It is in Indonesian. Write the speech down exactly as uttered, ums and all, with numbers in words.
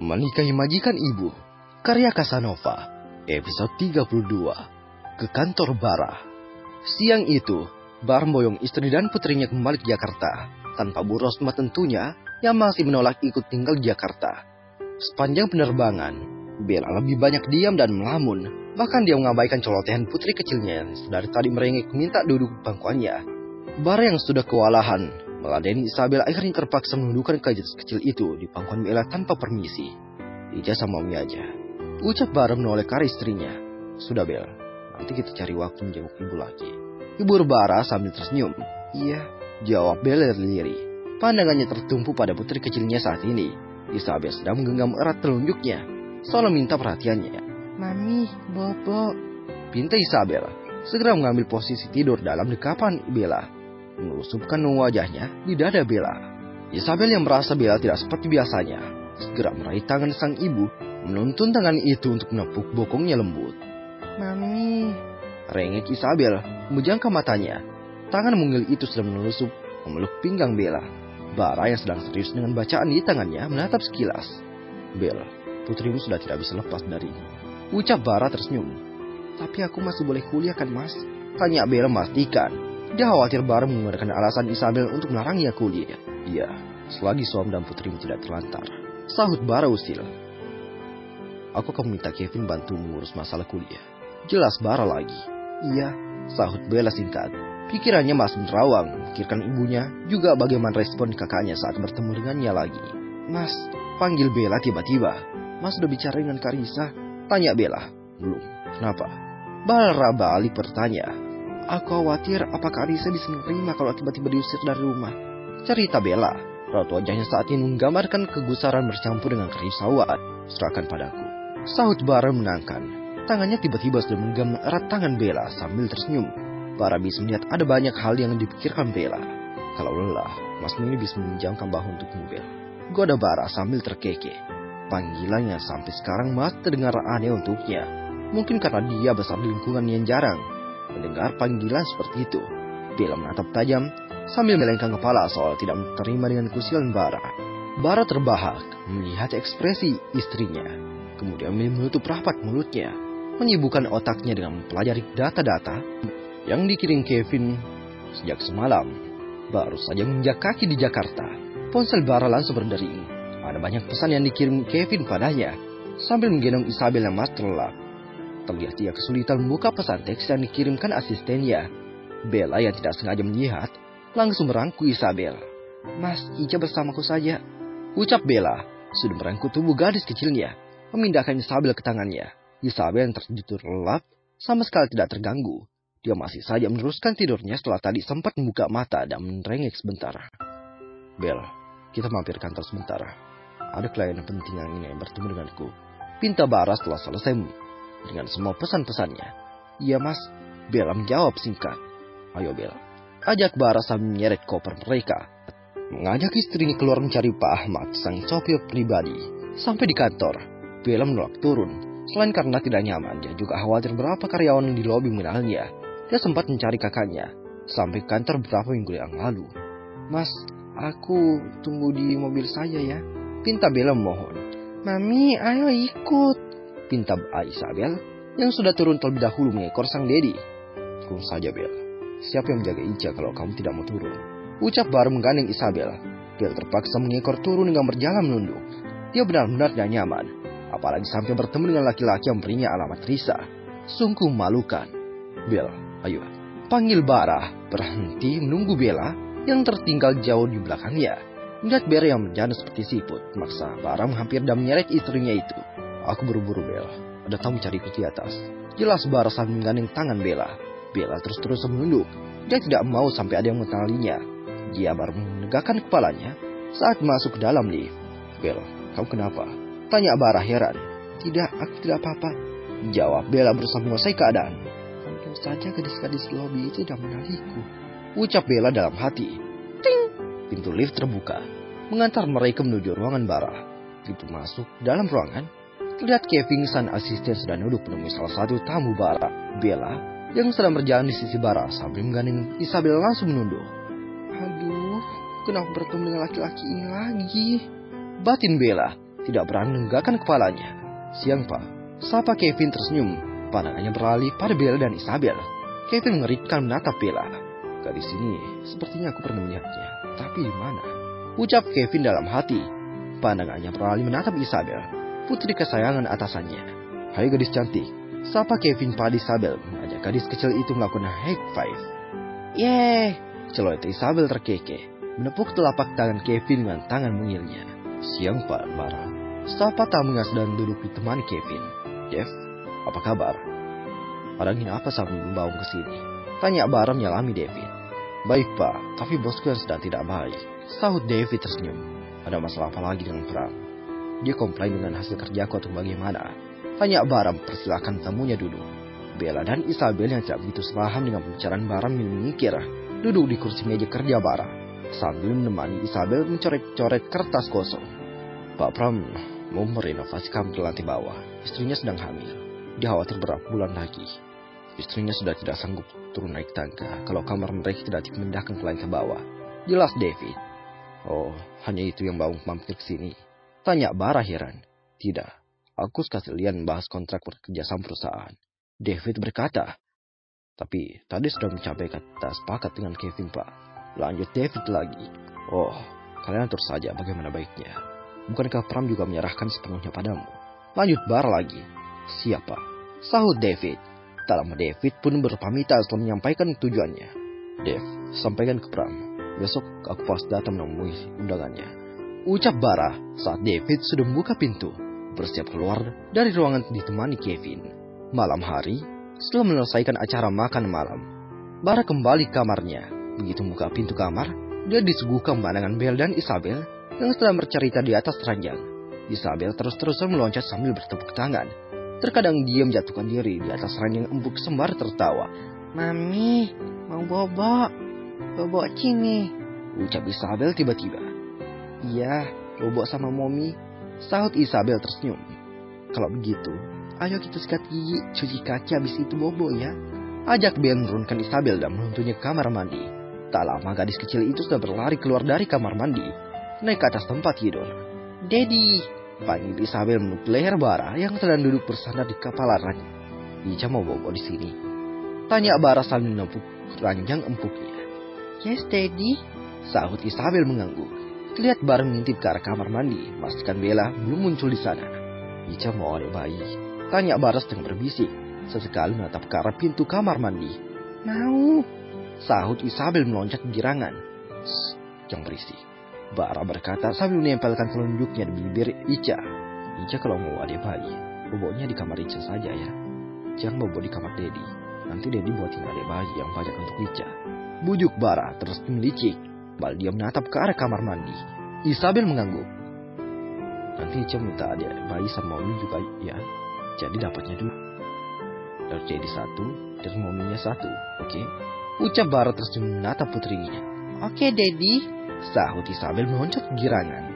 Menikahi Majikan Ibu, karya Casanova, episode tiga puluh dua, ke kantor Bara. Siang itu, Bara memboyong istri dan putrinya kembali ke Jakarta, tanpa Bu Rosma tentunya, yang masih menolak ikut tinggal di Jakarta. Sepanjang penerbangan, Bella lebih banyak diam dan melamun. Bahkan dia mengabaikan colotehan putri kecilnya yang dari tadi merengek minta duduk di pangkuannya. Bara yang sudah kewalahan meladeni Issabell akhirnya terpaksa menundukkan kajut kecil itu di pangkuan Bella tanpa permisi. Ija sama Umi aja, ucap Bara menoleh ke arah istrinya. Sudah Bel, nanti kita cari waktu menjenguk ibu lagi, hibur Bara sambil tersenyum. Iya, jawab Bella sendiri. Pandangannya tertumpu pada putri kecilnya saat ini. Issabell sedang menggenggam erat telunjuknya, soalnya minta perhatiannya. Mami, bobo, pinta Issabell, segera mengambil posisi tidur dalam dekapan Bella, menusupkan wajahnya di dada Bella. Issabell yang merasa Bella tidak seperti biasanya, segera meraih tangan sang ibu, menuntun tangan itu untuk menepuk bokongnya lembut. Mami, rengek Issabell, menjangka matanya. Tangan mungil itu sedang menelusup memeluk pinggang Bella. Bara yang sedang serius dengan bacaan di tangannya menatap sekilas. Bella, putrimu sudah tidak bisa lepas darinya, ucap Bara tersenyum. Tapi aku masih boleh kuliah kan mas? Tanya Bella memastikan. Dia khawatir Bara menggunakan alasan Issabell untuk melarangnya kuliah. Iya, selagi suami dan putrimu tidak terlantar, sahut Bara usil. Aku akan minta Kevin bantu mengurus masalah kuliah, jelas Bara lagi. Iya, sahut Bella singkat. Pikirannya masih menerawang, pikirkan ibunya, juga bagaimana respon kakaknya saat bertemu dengannya lagi. Mas, panggil Bella tiba-tiba. Mas udah bicara dengan Karissa? Tanya Bella. Belum. Kenapa? Bara balik bertanya. Aku khawatir apa Karissa bisa menerima kalau tiba-tiba diusir dari rumah, cerita Bella. Raut wajahnya saat ini menggambarkan kegusaran bercampur dengan kerisauan. Serahkan padaku, sahut Bara menangkan. Tangannya tiba-tiba sudah menggenggam erat tangan Bella sambil tersenyum. Bara bisa melihat ada banyak hal yang dipikirkan Bella. Kalau lelah, mas ini bisa meminjamkan bahu untukmu Bella, goda Bara sambil terkekeh. Panggilannya sampai sekarang masih terdengar aneh untuknya. Mungkin karena dia besar di lingkungan yang jarang mendengar panggilan seperti itu. Bella menatap tajam sambil melengkang kepala soal tidak menerima dengan kusilan Bara. Bara terbahak melihat ekspresi istrinya, kemudian menutup rapat mulutnya, menyibukkan otaknya dengan mempelajari data-data yang dikirim Kevin sejak semalam. Baru saja menginjak kaki di Jakarta, ponsel Bara langsung berdering. Ada banyak pesan yang dikirim Kevin padanya. Sambil menggendong Issabell yang masih terlelap, terlihat dia kesulitan membuka pesan teks yang dikirimkan asistennya. Bella yang tidak sengaja melihat langsung merangkul Issabell. Mas, Ica bersamaku saja, ucap Bella. Sudah merangkul tubuh gadis kecilnya, memindahkan Issabell ke tangannya. Issabell yang tertidur lelap sama sekali tidak terganggu. Dia masih saja meneruskan tidurnya setelah tadi sempat membuka mata dan merengek sebentar. Bella, kita mampir kantor sebentar, ada klien penting yang ingin bertemu denganku, pinta Bara setelah selesai dengan semua pesan-pesannya. Iya mas, Bella menjawab singkat. Ayo Bella, ajak Bara sambil menyeret koper mereka, mengajak istrinya keluar mencari Pak Ahmad, sang sopir pribadi. Sampai di kantor, Bella menolak turun. Selain karena tidak nyaman, dia juga khawatir berapa karyawan di lobi mengenalnya. Dia sempat mencari kakaknya sampai kantor beberapa minggu yang lalu. Mas, aku tunggu di mobil saya ya, pinta Bella memohon. Mami, ayo ikut, pinta Issabell yang sudah turun terlebih dahulu mengekor sang dedi. Turun saja Bella, siapa yang menjaga Ica kalau kamu tidak mau turun, ucap Bara menggandeng Issabell. Bella terpaksa mengekor turun dengan berjalan menunduk. Dia benar-benar tidak nyaman, apalagi sampai bertemu dengan laki-laki yang berinya alamat Risa. Sungguh memalukan. Bella, ayo, panggil Bara. Berhenti menunggu Bella yang tertinggal jauh di belakangnya. Melihat Bella yang berjalan seperti siput, maksa Bara hampir dan menyeret istrinya itu. Aku buru-buru Bella, ada tamu cari di atas, jelas Bara sambil menggandeng tangan Bella. Bella terus-terus menunduk. Dia tidak mau sampai ada yang mengenalinya. Dia baru menegakkan kepalanya saat masuk ke dalam lift. Bella, kamu kenapa? Tanya Bara heran. Tidak, aku tidak apa-apa, jawab Bella berusaha menguasai keadaan. Mungkin saja gadis-gadis lobi itu sudah mengenaliku, ucap Bella dalam hati. Pintu lift terbuka, mengantar mereka menuju ruangan Bara. Pintu masuk dalam ruangan, terlihat Kevin sang asisten sedang duduk menemui salah satu tamu Bara. Bella yang sedang berjalan di sisi Bara sambil menggandeng Issabell langsung menunduk. Aduh, kenapa bertemu dengan laki-laki ini lagi? Batin Bella. tidak berani menggelengkan kepalanya. Siang, Pak, sapa Kevin tersenyum. Pandangannya beralih pada Bella dan Issabell. Kevin mengerikan menatap Bella. Gadis ini sepertinya aku pernah melihatnya, tapi di mana? Ucap Kevin dalam hati. Pandangannya beralih menatap Issabell, putri kesayangan atasannya. Hai gadis cantik, sapa Kevin pada Issabell, mengajak gadis kecil itu melakukan high five. Yeay, celote Issabell terkekeh, menepuk telapak tangan Kevin dengan tangan mungilnya. Siang, Pak Bara. Sapa tamu sedang duduk di teman Kevin. Jeff, apa kabar? Orangnya apa sampai membawa ke sini? Tanya Bara menyalami David. Baik, Pak, tapi bosku yang sedang tidak baik, sahut David tersenyum. Ada masalah apa lagi dengan Pram? Dia komplain dengan hasil kerjaku atau bagaimana? Tanya Bara, persilakan tamunya duduk. Bella dan Issabell yang tidak begitu paham dengan pembicaraan Bara mengikir duduk di kursi meja kerja Bara, sambil menemani Issabell mencoret-coret kertas kosong. Pak Pram mau merenovasi kamar lantai bawah. Istrinya sedang hamil. Dia khawatir berapa bulan lagi. Istrinya sudah tidak sanggup turun naik tangga kalau kamar mereka tidak dipindahkan ke lantai bawah, jelas David. Oh, hanya itu yang bawa mampir ke sini? Tanya Bara heran. Tidak, aku sekalian bahas kontrak kerjasama perusahaan, David berkata. Tapi tadi sudah mencapai kata sepakat dengan Kevin, Pak, lanjut David lagi. Oh, kalian atur saja bagaimana baiknya. Bukankah Pram juga menyerahkan sepenuhnya padamu? Lanjut Bara lagi. Siapa? Sahut David. Tak lama David pun berpamitan setelah menyampaikan tujuannya. Dev, sampaikan ke Pram, besok aku pasti datang menemui undangannya, ucap Bara saat David sudah membuka pintu, bersiap keluar dari ruangan ditemani Kevin. Malam hari, setelah menyelesaikan acara makan malam, Bara kembali ke kamarnya. Begitu membuka pintu kamar, dia disuguhkan pandangan Bella dan Issabell yang sedang bercerita di atas ranjang. Issabell terus-terusan meloncat sambil bertepuk tangan. Terkadang dia menjatuhkan diri di atas ranjang embuk sembari tertawa. Mami, mau bobo, bobo sini, ucap Issabell tiba-tiba. Iya, bobo sama Momi, sahut Issabell tersenyum. Kalau begitu, ayo kita sikat gigi, cuci kaki, habis itu bobo ya, ajak Ben menurunkan Issabell dan menuntunnya ke kamar mandi. Tak lama gadis kecil itu sudah berlari keluar dari kamar mandi, naik ke atas tempat tidur. Daddy, panggil Issabell menuk leher Bara yang sedang duduk bersandar di kepala ranjang. Ica mau bobo di sini? Tanya Bara sambil menepuk ranjang empuknya. Yes, Daddy, sahut Issabell mengangguk. Terlihat Bara mengintip ke arah kamar mandi, memastikan Bella belum muncul di sana. Ica mau adik bayi? Tanya Bara sedang berbisik, sesekali menatap ke arah pintu kamar mandi. Mau, sahut Issabell meloncat girangan. Jangan berisik, Bara berkata sambil menempelkan telunjuknya di bibir Ica. Ica kalau mau adik bayi, boboknya di kamar Ica saja ya. Jangan bobok di kamar Dedi. Nanti Dedi buatin adik bayi yang pajak untuk Ica, bujuk Bara terus melicik. Bal dia menatap ke arah kamar mandi. Issabell mengangguk. Nanti Ica minta adik bayi sama Momi juga ya. Jadi dapatnya dua. Dari Dedi satu, dari Mominya satu. Oke? Okay? Ucap Bara terus menatap putrinya. Oke, okay, Dedi, sahut Issabell meloncat girangan.